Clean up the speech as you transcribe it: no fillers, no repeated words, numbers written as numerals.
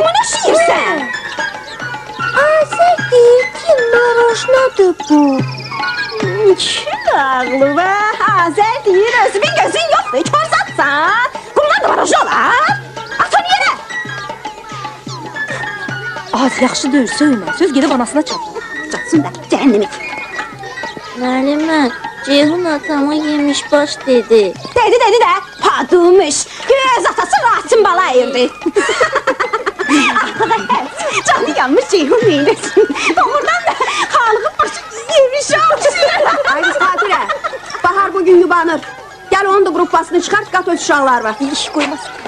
Babama ne şiirsen? Azər deyir ki, narojnadır bu. Kim ağlı var? Azər deyir, özümün gözün yoktur, hiç orzatsan. Bunlar da narojna olar. Atın yere! Az yaxşı deyil, söyleme. Söz gelip anasına çatır. Çatsın da, cehennemi. Müəllimə, Ceyhun atama yemiş baş dedi. Dedi də, padılmış. Göz atası Rasim Balayevdir. Canı yanmış Ceyhun neylesin. Doğrudan da halığı başı yemiş olsun. Ay biz Xatırə, Bahar bugün yubanır. Gel onun da qrupasını çıxart, qat öz uşaqlar var. İş koymasın.